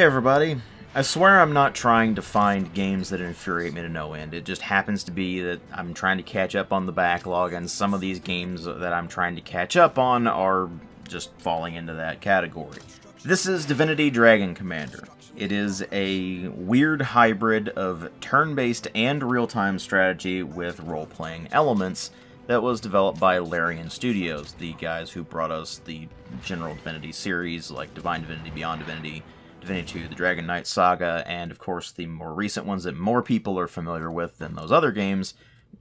Hey everybody! I swear I'm not trying to find games that infuriate me to no end. It just happens to be that I'm trying to catch up on the backlog, and some of these games that I'm trying to catch up on are just falling into that category. This is Divinity Dragon Commander. It is a weird hybrid of turn-based and real-time strategy with role-playing elements that was developed by Larian Studios, the guys who brought us the general Divinity series like Divine Divinity, Beyond Divinity, Divinity 2, The Dragon Knight Saga, and of course the more recent ones that more people are familiar with than those other games,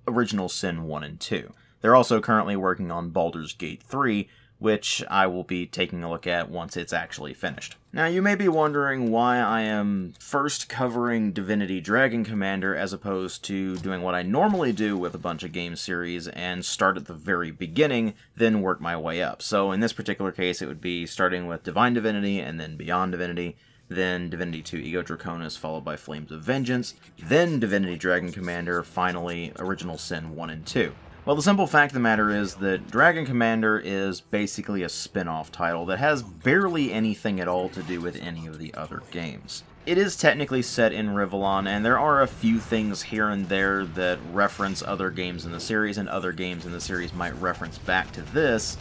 Original Sin 1 and 2. They're also currently working on Baldur's Gate 3, which I will be taking a look at once it's actually finished. Now you may be wondering why I am first covering Divinity Dragon Commander as opposed to doing what I normally do with a bunch of game series and start at the very beginning, then work my way up. So in this particular case it would be starting with Divine Divinity and then Beyond Divinity, then Divinity 2 Ego Draconis, followed by Flames of Vengeance, then Divinity Dragon Commander, finally Original Sin 1 and 2. Well, the simple fact of the matter is that Dragon Commander is basically a spin-off title that has barely anything at all to do with any of the other games. It is technically set in Rivellon, and there are a few things here and there that reference other games in the series, and other games in the series might reference back to this,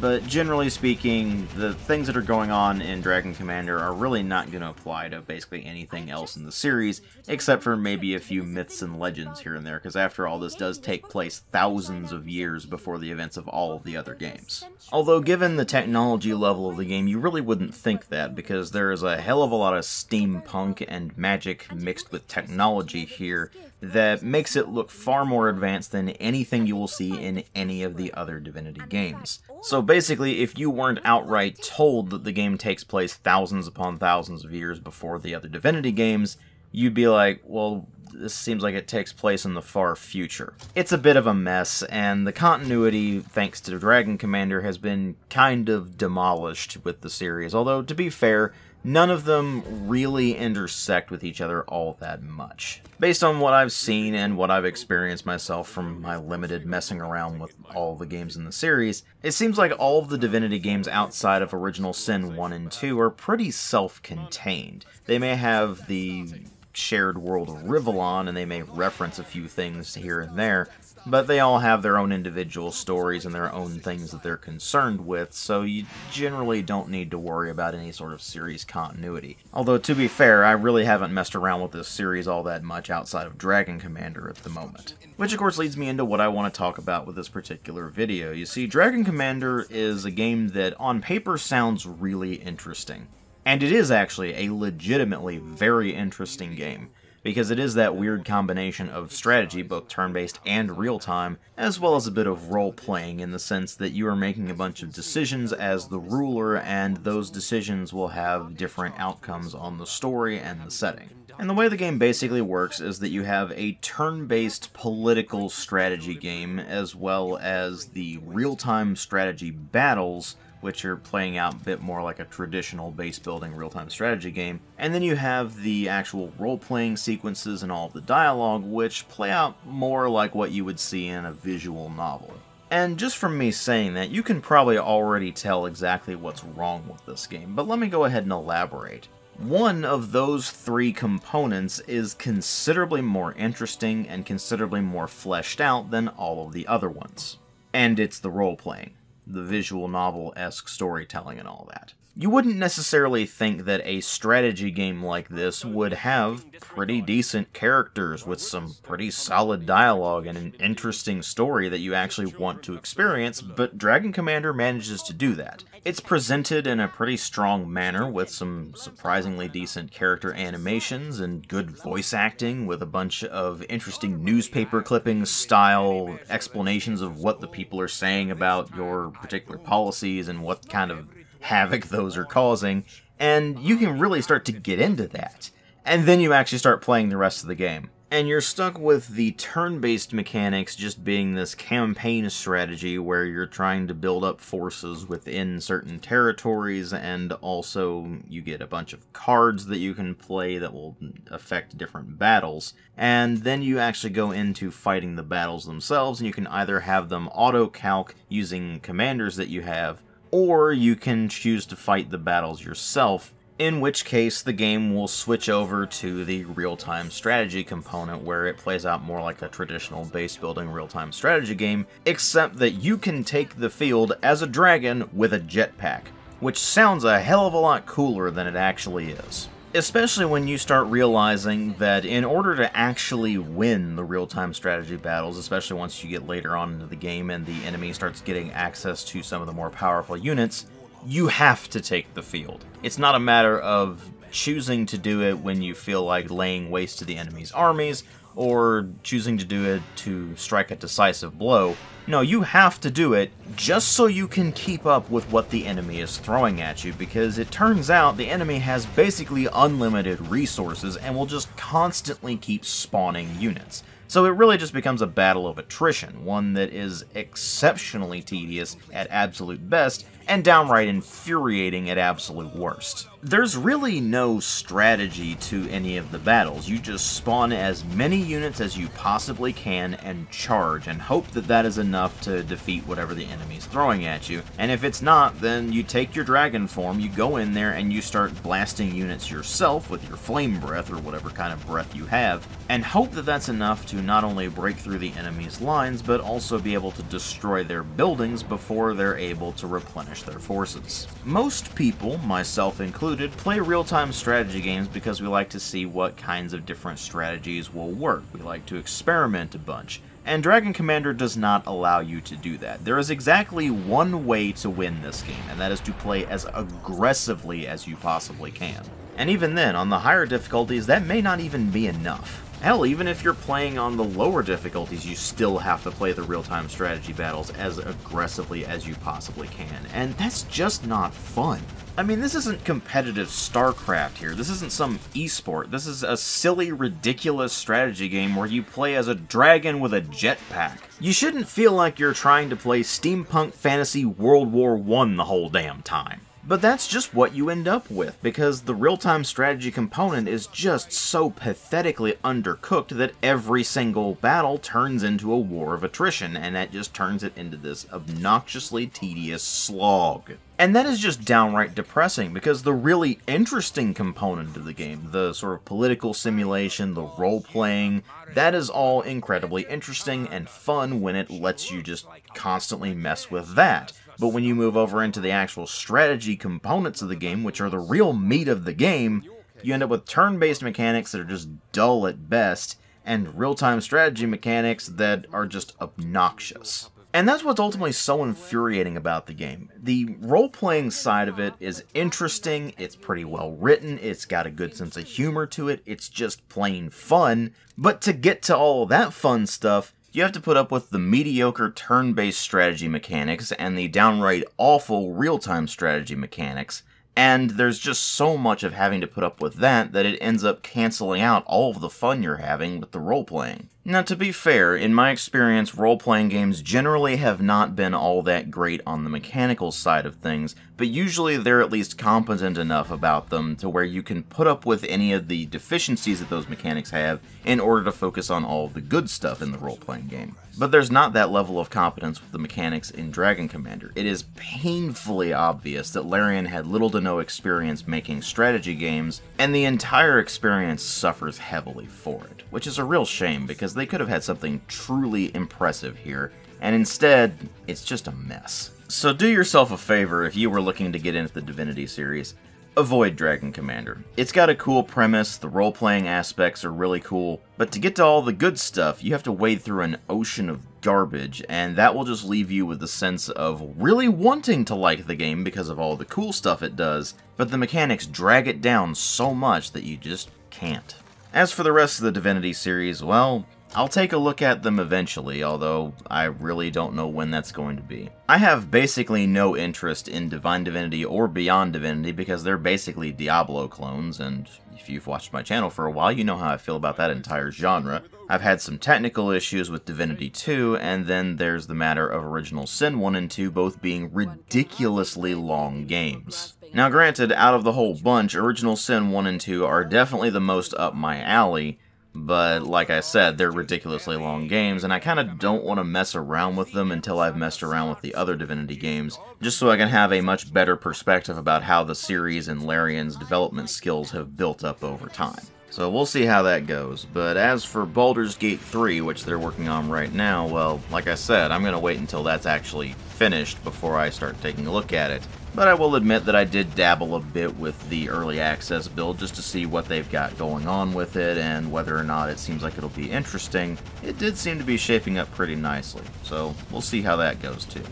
but generally speaking, the things that are going on in Dragon Commander are really not going to apply to basically anything else in the series, except for maybe a few myths and legends here and there, because after all, this does take place thousands of years before the events of all of the other games. Although, given the technology level of the game, you really wouldn't think that, because there is a hell of a lot of steampunk and magic mixed with technology here that makes it look far more advanced than anything you will see in any of the other Divinity games. So basically, if you weren't outright told that the game takes place thousands upon thousands of years before the other Divinity games, you'd be like, well, this seems like it takes place in the far future. It's a bit of a mess, and the continuity, thanks to Dragon Commander, has been kind of demolished with the series, although, to be fair, none of them really intersect with each other all that much. Based on what I've seen and what I've experienced myself from my limited messing around with all the games in the series, it seems like all of the Divinity games outside of Original Sin 1 and 2 are pretty self-contained. They may have the shared world of Rivellon, and they may reference a few things here and there, but they all have their own individual stories and their own things that they're concerned with, so you generally don't need to worry about any sort of series continuity. Although, to be fair, I really haven't messed around with this series all that much outside of Dragon Commander at the moment. Which, of course, leads me into what I want to talk about with this particular video. You see, Dragon Commander is a game that, on paper, sounds really interesting. And it is actually a legitimately very interesting game, because it is that weird combination of strategy, both turn-based and real-time, as well as a bit of role-playing in the sense that you are making a bunch of decisions as the ruler, and those decisions will have different outcomes on the story and the setting. And the way the game basically works is that you have a turn-based political strategy game, as well as the real-time strategy battles, which are playing out a bit more like a traditional base-building real-time strategy game. And then you have the actual role-playing sequences and all of the dialogue, which play out more like what you would see in a visual novel. And just from me saying that, you can probably already tell exactly what's wrong with this game, but let me go ahead and elaborate. One of those three components is considerably more interesting and considerably more fleshed out than all of the other ones. And it's the role-playing. The visual novel-esque storytelling and all that. You wouldn't necessarily think that a strategy game like this would have pretty decent characters with some pretty solid dialogue and an interesting story that you actually want to experience, but Dragon Commander manages to do that. It's presented in a pretty strong manner with some surprisingly decent character animations and good voice acting with a bunch of interesting newspaper clippings style explanations of what the people are saying about your particular policies and what kind of havoc those are causing, and you can really start to get into that. And then you actually start playing the rest of the game. And you're stuck with the turn-based mechanics just being this campaign strategy where you're trying to build up forces within certain territories, and also you get a bunch of cards that you can play that will affect different battles. And then you actually go into fighting the battles themselves, and you can either have them auto-calc using commanders that you have, or you can choose to fight the battles yourself, in which case the game will switch over to the real-time strategy component where it plays out more like a traditional base-building real-time strategy game, except that you can take the field as a dragon with a jetpack, which sounds a hell of a lot cooler than it actually is. Especially when you start realizing that in order to actually win the real-time strategy battles, especially once you get later on into the game and the enemy starts getting access to some of the more powerful units, you have to take the field. It's not a matter of choosing to do it when you feel like laying waste to the enemy's armies, or choosing to do it to strike a decisive blow. No, you have to do it just so you can keep up with what the enemy is throwing at you, because it turns out the enemy has basically unlimited resources and will just constantly keep spawning units. So it really just becomes a battle of attrition, one that is exceptionally tedious at absolute best, and downright infuriating at absolute worst. There's really no strategy to any of the battles. You just spawn as many units as you possibly can and charge, and hope that that is enough to defeat whatever the enemy's throwing at you. And if it's not, then you take your dragon form, you go in there, and you start blasting units yourself with your flame breath, or whatever kind of breath you have, and hope that that's enough to not only break through the enemy's lines, but also be able to destroy their buildings before they're able to replenish their forces. Most people, myself included, play real-time strategy games because we like to see what kinds of different strategies will work. We like to experiment a bunch, and Dragon Commander does not allow you to do that. There is exactly one way to win this game, and that is to play as aggressively as you possibly can. And even then, on the higher difficulties, that may not even be enough. Hell, even if you're playing on the lower difficulties, you still have to play the real-time strategy battles as aggressively as you possibly can, and that's just not fun. I mean, this isn't competitive StarCraft here, this isn't some esport, this is a silly, ridiculous strategy game where you play as a dragon with a jetpack. You shouldn't feel like you're trying to play steampunk fantasy World War I the whole damn time. But that's just what you end up with, because the real-time strategy component is just so pathetically undercooked that every single battle turns into a war of attrition, and that just turns it into this obnoxiously tedious slog. And that is just downright depressing, because the really interesting component of the game, the sort of political simulation, the role-playing, that is all incredibly interesting and fun when it lets you just constantly mess with that. But when you move over into the actual strategy components of the game, which are the real meat of the game, you end up with turn-based mechanics that are just dull at best, and real-time strategy mechanics that are just obnoxious. And that's what's ultimately so infuriating about the game. The role-playing side of it is interesting, it's pretty well written, it's got a good sense of humor to it, it's just plain fun, but to get to all of that fun stuff, you have to put up with the mediocre turn-based strategy mechanics and the downright awful real-time strategy mechanics, and there's just so much of having to put up with that that it ends up canceling out all of the fun you're having with the role-playing. Now, to be fair, in my experience, role-playing games generally have not been all that great on the mechanical side of things, but usually they're at least competent enough about them to where you can put up with any of the deficiencies that those mechanics have in order to focus on all the good stuff in the role-playing game. But there's not that level of competence with the mechanics in Dragon Commander. It is painfully obvious that Larian had little to no experience making strategy games, and the entire experience suffers heavily for it, which is a real shame because they could have had something truly impressive here, and instead, it's just a mess. So do yourself a favor if you were looking to get into the Divinity series. Avoid Dragon Commander. It's got a cool premise, the role-playing aspects are really cool, but to get to all the good stuff, you have to wade through an ocean of garbage, and that will just leave you with the sense of really wanting to like the game because of all the cool stuff it does, but the mechanics drag it down so much that you just can't. As for the rest of the Divinity series, well, I'll take a look at them eventually, although I really don't know when that's going to be. I have basically no interest in Divine Divinity or Beyond Divinity because they're basically Diablo clones, and if you've watched my channel for a while, you know how I feel about that entire genre. I've had some technical issues with Divinity 2, and then there's the matter of Original Sin 1 and 2 both being ridiculously long games. Now granted, out of the whole bunch, Original Sin 1 and 2 are definitely the most up my alley, But like I said, they're ridiculously long games, and I kind of don't want to mess around with them until I've messed around with the other Divinity games, just so I can have a much better perspective about how the series and Larian's development skills have built up over time. So we'll see how that goes, but as for Baldur's Gate 3, which they're working on right now, well, like I said, I'm going to wait until that's actually finished before I start taking a look at it. But I will admit that I did dabble a bit with the early access build just to see what they've got going on with it and whether or not it seems like it'll be interesting. It did seem to be shaping up pretty nicely, so we'll see how that goes too.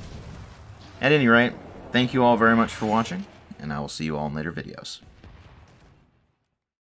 At any rate, thank you all very much for watching, and I will see you all in later videos.